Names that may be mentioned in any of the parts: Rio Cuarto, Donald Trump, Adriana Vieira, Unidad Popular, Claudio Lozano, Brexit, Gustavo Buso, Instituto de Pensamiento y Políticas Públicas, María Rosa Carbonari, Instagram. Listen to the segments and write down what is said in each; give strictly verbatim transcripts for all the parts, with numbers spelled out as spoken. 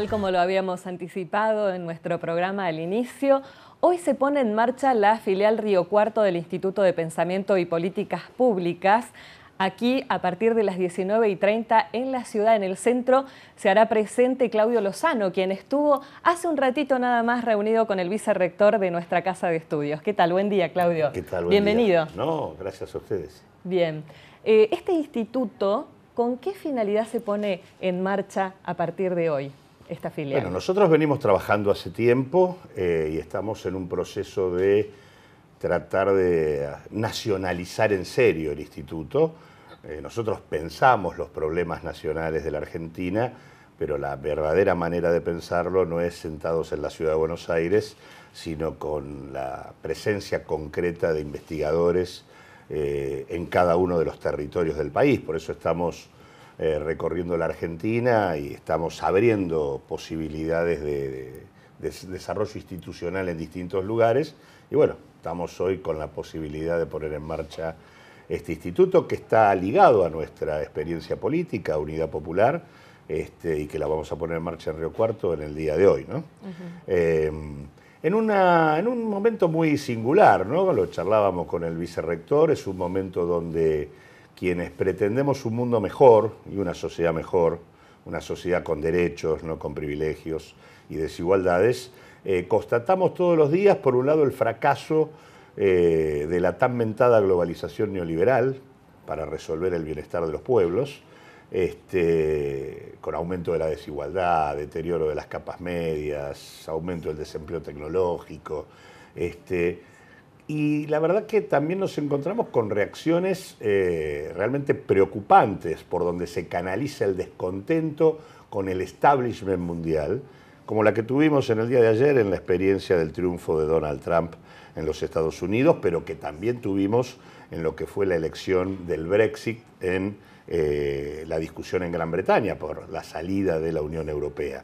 tal como lo habíamos anticipado en nuestro programa al inicio, hoy se pone en marcha la filial Río Cuarto del Instituto de Pensamiento y Políticas Públicas. Aquí, a partir de las diecinueve y treinta, en la ciudad, en el centro, se hará presente Claudio Lozano, quien estuvo hace un ratito nada más reunido con el vicerrector de nuestra casa de estudios. ¿Qué tal? Buen día, Claudio. ¿Qué tal? Buen Bienvenido. Día. No, gracias a ustedes. Bien. Eh, este instituto, ¿con qué finalidad se pone en marcha a partir de hoy, esta filial? Bueno, nosotros venimos trabajando hace tiempo eh, y estamos en un proceso de tratar de nacionalizar en serio el instituto. Eh, nosotros pensamos los problemas nacionales de la Argentina, pero la verdadera manera de pensarlo no es sentados en la ciudad de Buenos Aires, sino con la presencia concreta de investigadores eh, en cada uno de los territorios del país. Por eso estamos eh, recorriendo la Argentina y estamos abriendo posibilidades de, de, de desarrollo institucional en distintos lugares. Y bueno, estamos hoy con la posibilidad de poner en marcha este instituto que está ligado a nuestra experiencia política, Unidad Popular, este, y que la vamos a poner en marcha en Río Cuarto en el día de hoy, ¿no? Uh-huh. eh, en, una, en un momento muy singular, ¿no? Lo charlábamos con el vicerrector, es un momento donde quienes pretendemos un mundo mejor y una sociedad mejor, una sociedad con derechos, no con privilegios y desigualdades, eh, constatamos todos los días, por un lado, el fracaso Eh, de la tan mentada globalización neoliberal para resolver el bienestar de los pueblos, este, con aumento de la desigualdad, deterioro de las capas medias, aumento del desempleo tecnológico. Este, y la verdad que también nos encontramos con reacciones eh, realmente preocupantes por donde se canaliza el descontento con el establishment mundial, como la que tuvimos en el día de ayer en la experiencia del triunfo de Donald Trump en los Estados Unidos, pero que también tuvimos en lo que fue la elección del Brexit en eh, la discusión en Gran Bretaña por la salida de la Unión Europea.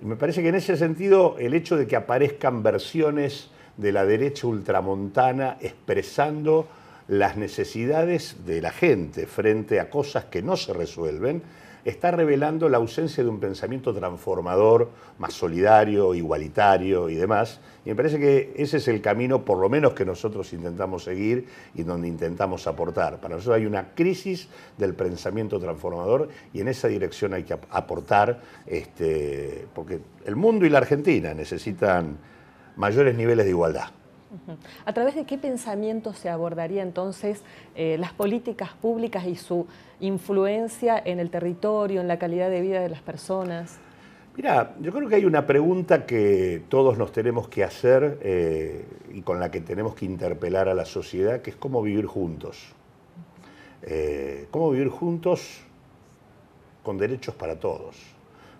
Y me parece que en ese sentido el hecho de que aparezcan versiones de la derecha ultramontana expresando las necesidades de la gente frente a cosas que no se resuelven, está revelando la ausencia de un pensamiento transformador, más solidario, igualitario y demás. Y me parece que ese es el camino, por lo menos, que nosotros intentamos seguir y donde intentamos aportar. Para nosotros hay una crisis del pensamiento transformador y en esa dirección hay que aportar, este, porque el mundo y la Argentina necesitan mayores niveles de igualdad. ¿A través de qué pensamiento se abordaría entonces eh, las políticas públicas y su influencia en el territorio, en la calidad de vida de las personas? Mirá, yo creo que hay una pregunta que todos nos tenemos que hacer eh, y con la que tenemos que interpelar a la sociedad, que es cómo vivir juntos. Eh, cómo vivir juntos con derechos para todos.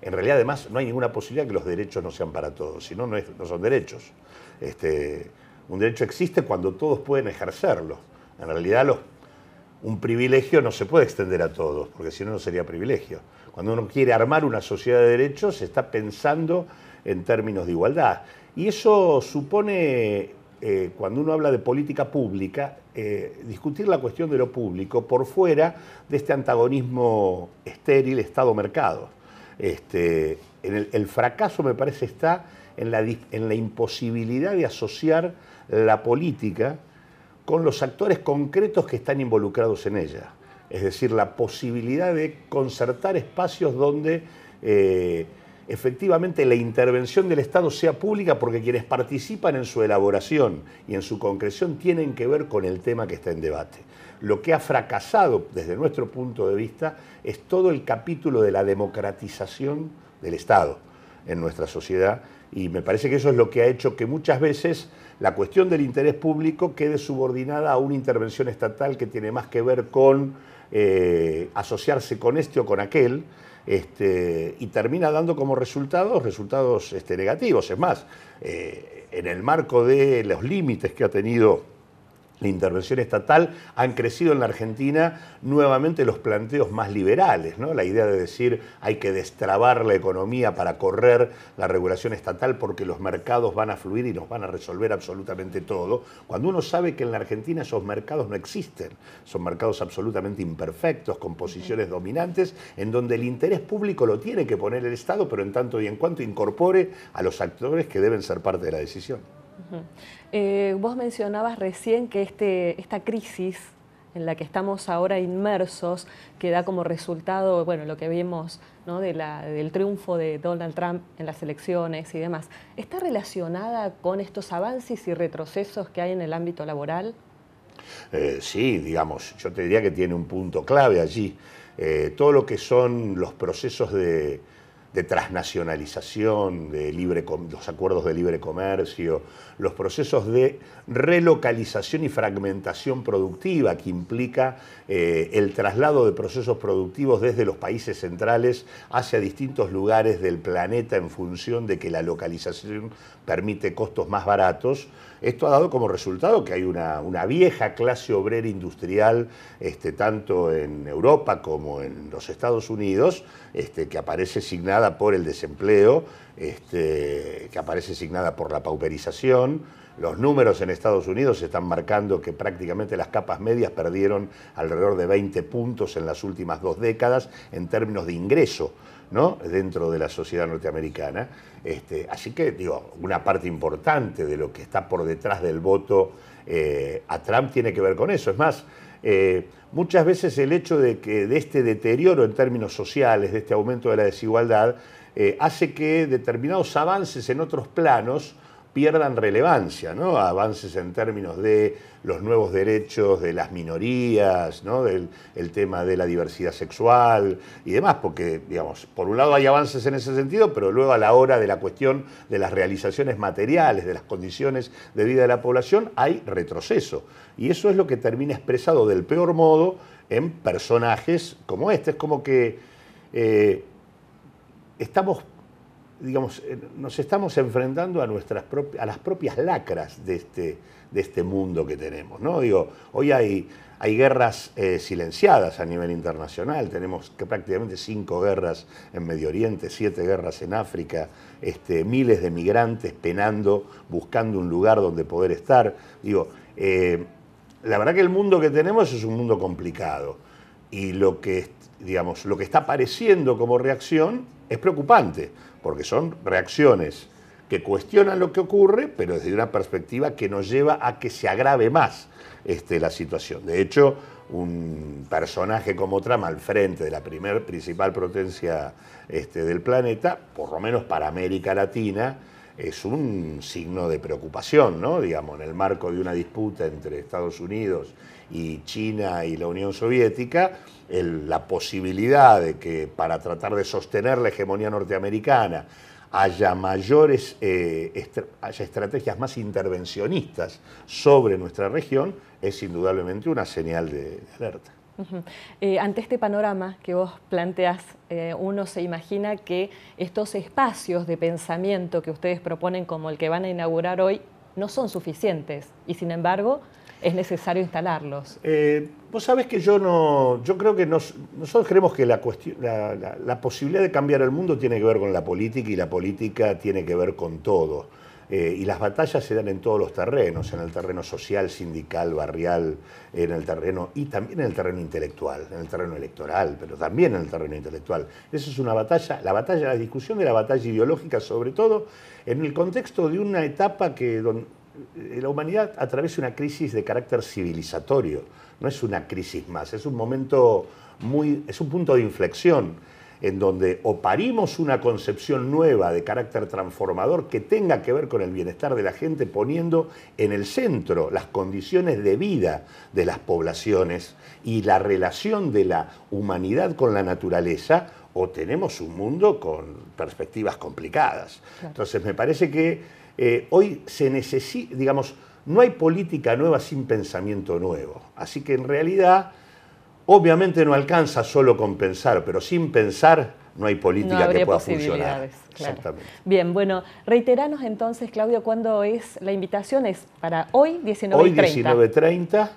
En realidad, además, no hay ninguna posibilidad que los derechos no sean para todos, si no, no, es, no son derechos. Este, Un derecho existe cuando todos pueden ejercerlo. En realidad, los, un privilegio no se puede extender a todos, porque si no, no sería privilegio. Cuando uno quiere armar una sociedad de derechos, se está pensando en términos de igualdad. Y eso supone, eh, cuando uno habla de política pública, eh, discutir la cuestión de lo público por fuera de este antagonismo estéril Estado-mercado. Este, en el, el fracaso, me parece, está en la, en la imposibilidad de asociar la política con los actores concretos que están involucrados en ella. Es decir, la posibilidad de concertar espacios donde eh, efectivamente la intervención del Estado sea pública, porque quienes participan en su elaboración y en su concreción tienen que ver con el tema que está en debate. Lo que ha fracasado desde nuestro punto de vista es todo el capítulo de la democratización del Estado en nuestra sociedad, y me parece que eso es lo que ha hecho que muchas veces la cuestión del interés público quede subordinada a una intervención estatal que tiene más que ver con eh, asociarse con este o con aquel, este, y termina dando como resultados, resultados este, negativos. Es más, eh, en el marco de los límites que ha tenido la intervención estatal, han crecido en la Argentina nuevamente los planteos más liberales, ¿no? La idea de decir hay que destrabar la economía para correr la regulación estatal porque los mercados van a fluir y nos van a resolver absolutamente todo, cuando uno sabe que en la Argentina esos mercados no existen, son mercados absolutamente imperfectos, con posiciones dominantes, en donde el interés público lo tiene que poner el Estado, pero en tanto y en cuanto incorpore a los actores que deben ser parte de la decisión. Uh-huh. eh, vos mencionabas recién que este, esta crisis en la que estamos ahora inmersos, que da como resultado, bueno, lo que vimos, ¿no?, de la, del triunfo de Donald Trump en las elecciones y demás, ¿está relacionada con estos avances y retrocesos que hay en el ámbito laboral? Eh, sí, digamos, yo te diría que tiene un punto clave allí. Eh, todo lo que son los procesos de... de transnacionalización, de libre, los acuerdos de libre comercio, los procesos de relocalización y fragmentación productiva que implica eh, el traslado de procesos productivos desde los países centrales hacia distintos lugares del planeta en función de que la localización permite costos más baratos. Esto ha dado como resultado que hay una, una vieja clase obrera industrial, este, tanto en Europa como en los Estados Unidos, este, que aparece signada por el desempleo, este, que aparece signada por la pauperización. Los números en Estados Unidos están marcando que prácticamente las capas medias perdieron alrededor de veinte puntos en las últimas dos décadas en términos de ingreso, ¿no?, dentro de la sociedad norteamericana. Este, así que, digo, una parte importante de lo que está por detrás del voto eh, a Trump tiene que ver con eso. Es más, Eh, muchas veces el hecho de que de este deterioro en términos sociales, de este aumento de la desigualdad, eh, hace que determinados avances en otros planos pierdan relevancia, ¿no? Avances en términos de los nuevos derechos de las minorías, ¿no?, del el tema de la diversidad sexual y demás, porque, digamos, por un lado hay avances en ese sentido, pero luego a la hora de la cuestión de las realizaciones materiales, de las condiciones de vida de la población, hay retroceso. Y eso es lo que termina expresado del peor modo en personajes como este. Es como que eh, estamos... digamos, nos estamos enfrentando a, nuestras a las propias lacras de este, de este mundo que tenemos, ¿no? Digo, hoy hay, hay guerras eh, silenciadas a nivel internacional, tenemos que prácticamente cinco guerras en Medio Oriente, siete guerras en África, este, miles de migrantes penando, buscando un lugar donde poder estar. Digo, eh, la verdad que el mundo que tenemos es un mundo complicado y lo que, digamos, lo que está apareciendo como reacción es preocupante, porque son reacciones que cuestionan lo que ocurre, pero desde una perspectiva que nos lleva a que se agrave más este, la situación. De hecho, un personaje como Trump al frente de la primer principal potencia este, del planeta, por lo menos para América Latina, es un signo de preocupación, ¿no? Digamos, en el marco de una disputa entre Estados Unidos y China y la Unión Soviética, el, la posibilidad de que para tratar de sostener la hegemonía norteamericana haya mayores, eh, estra haya estrategias más intervencionistas sobre nuestra región, es indudablemente una señal de, de alerta. Uh-huh. eh, ante este panorama que vos planteás, eh, uno se imagina que estos espacios de pensamiento que ustedes proponen como el que van a inaugurar hoy no son suficientes y sin embargo es necesario instalarlos. Eh, vos sabés que yo no, yo creo que nos, nosotros creemos que la, cuestión, la, la, la posibilidad de cambiar el mundo tiene que ver con la política y la política tiene que ver con todo. Eh, y las batallas se dan en todos los terrenos, en el terreno social, sindical, barrial, en el terreno y también en el terreno intelectual, en el terreno electoral, pero también en el terreno intelectual. Esa es una batalla, la batalla, la discusión de la batalla ideológica, sobre todo en el contexto de una etapa que don, la humanidad atraviesa una crisis de carácter civilizatorio. No es una crisis más, es un momento muy, es un punto de inflexión, en donde o parimos una concepción nueva de carácter transformador que tenga que ver con el bienestar de la gente, poniendo en el centro las condiciones de vida de las poblaciones y la relación de la humanidad con la naturaleza, o tenemos un mundo con perspectivas complicadas. Entonces me parece que eh, hoy se necesita, digamos, no hay política nueva sin pensamiento nuevo. Así que en realidad... obviamente no alcanza solo con pensar, pero sin pensar no hay política no que pueda funcionar. Claro. Exactamente. Bien, bueno, reiteranos entonces, Claudio, ¿cuándo es la invitación? Es para hoy, diecinueve treinta. Hoy, diecinueve treinta.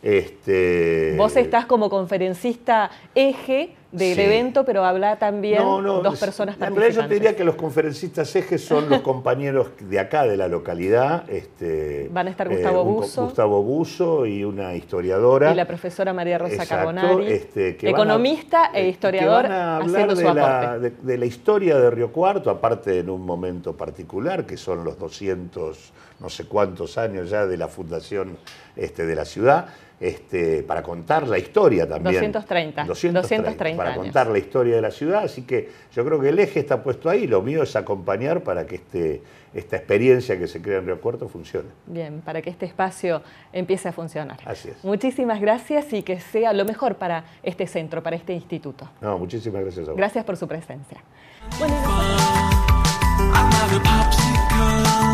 Este... Vos estás como conferencista eje del sí. evento, pero habla también no, no, dos personas participantes. En realidad yo te diría que los conferencistas ejes son los compañeros de acá, de la localidad. Este, Van a estar Gustavo eh, un, Buso. Gustavo Buso y una historiadora. Y la profesora María Rosa Carbonari, este, economista a, e historiador, que van a hablar haciendo de su la, de, de la historia de Río Cuarto, aparte en un momento particular, que son los doscientos, no sé cuántos años ya de la fundación este, de la ciudad. Este, para contar la historia también. doscientos treinta. doscientos treinta. Para años. Contar la historia de la ciudad, así que yo creo que el eje está puesto ahí, lo mío es acompañar para que este, esta experiencia que se crea en Río Cuarto funcione. Bien, para que este espacio empiece a funcionar. Así es. Muchísimas gracias y que sea lo mejor para este centro, para este instituto. No, muchísimas gracias a vos. Gracias por su presencia. Bueno, gracias.